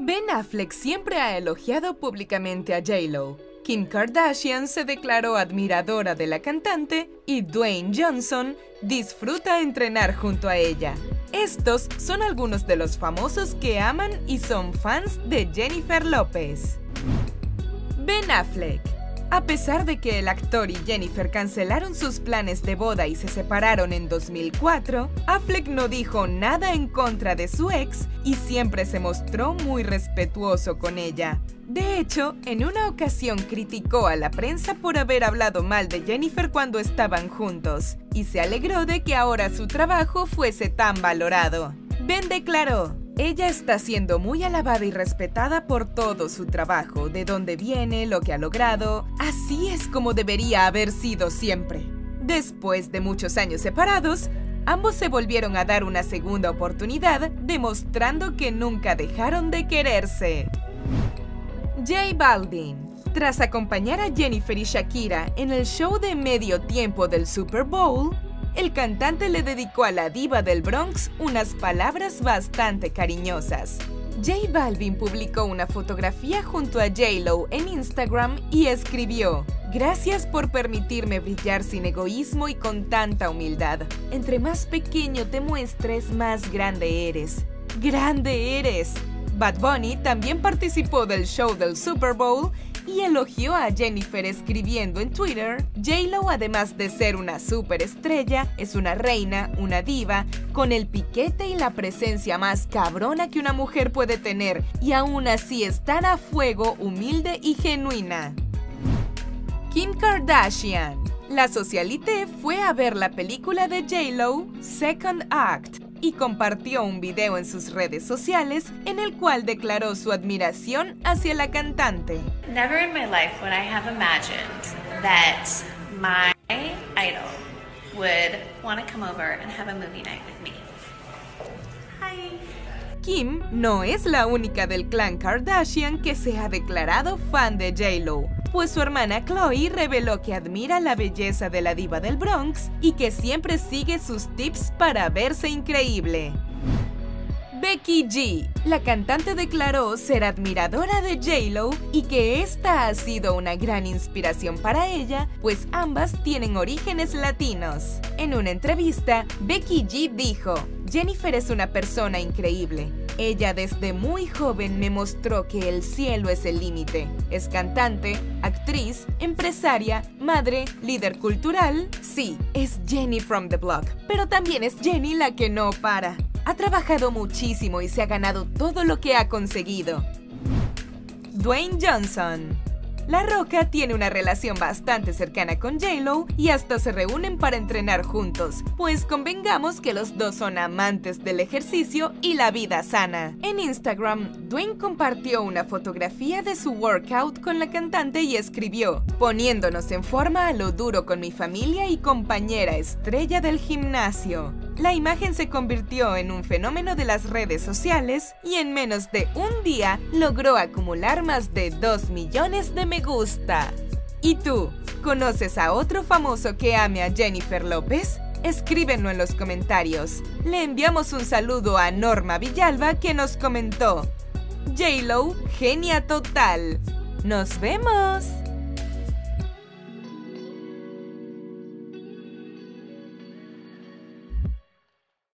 Ben Affleck siempre ha elogiado públicamente a J-Lo. Kim Kardashian se declaró admiradora de la cantante y Dwayne Johnson disfruta entrenar junto a ella. Estos son algunos de los famosos que aman y son fans de Jennifer Lopez. Ben Affleck. A pesar de que el actor y Jennifer cancelaron sus planes de boda y se separaron en 2004, Affleck no dijo nada en contra de su ex y siempre se mostró muy respetuoso con ella. De hecho, en una ocasión criticó a la prensa por haber hablado mal de Jennifer cuando estaban juntos y se alegró de que ahora su trabajo fuese tan valorado. Ben declaró: "Ella está siendo muy alabada y respetada por todo su trabajo, de dónde viene, lo que ha logrado. Así es como debería haber sido siempre". Después de muchos años separados, ambos se volvieron a dar una segunda oportunidad, demostrando que nunca dejaron de quererse. J Balvin. Tras acompañar a Jennifer y Shakira en el show de medio tiempo del Super Bowl, el cantante le dedicó a la diva del Bronx unas palabras bastante cariñosas. J Balvin publicó una fotografía junto a J-Lo en Instagram y escribió: "Gracias por permitirme brillar sin egoísmo y con tanta humildad. Entre más pequeño te muestres, más grande eres. ¡Grande eres!". Bad Bunny también participó del show del Super Bowl y elogió a Jennifer escribiendo en Twitter: "J-Lo, además de ser una superestrella, es una reina, una diva, con el piquete y la presencia más cabrona que una mujer puede tener, y aún así estar a fuego, humilde y genuina". Kim Kardashian. La socialité fue a ver la película de J-Lo, Second Act, y compartió un video en sus redes sociales en el cual declaró su admiración hacia la cantante. "Never in my life would I have imagined that my idol would want to come over and have a movie night with me. Hi". Kim no es la única del clan Kardashian que se ha declarado fan de J-Lo, pues su hermana Khloe reveló que admira la belleza de la diva del Bronx y que siempre sigue sus tips para verse increíble. Becky G. La cantante declaró ser admiradora de J-Lo y que esta ha sido una gran inspiración para ella, pues ambas tienen orígenes latinos. En una entrevista, Becky G dijo: "Jennifer es una persona increíble. Ella desde muy joven me mostró que el cielo es el límite. Es cantante, actriz, empresaria, madre, líder cultural. Sí, es Jenny from the block, pero también es Jenny la que no para. Ha trabajado muchísimo y se ha ganado todo lo que ha conseguido". Dwayne Johnson. La Roca tiene una relación bastante cercana con J-Lo y hasta se reúnen para entrenar juntos, pues convengamos que los dos son amantes del ejercicio y la vida sana. En Instagram, Dwayne compartió una fotografía de su workout con la cantante y escribió: "Poniéndonos en forma a lo duro con mi familia y compañera estrella del gimnasio". La imagen se convirtió en un fenómeno de las redes sociales y en menos de un día logró acumular más de 2 millones de me gusta. ¿Y tú? ¿Conoces a otro famoso que ame a Jennifer López? Escríbenos en los comentarios. Le enviamos un saludo a Norma Villalba, que nos comentó: "J-Lo, genia total". ¡Nos vemos!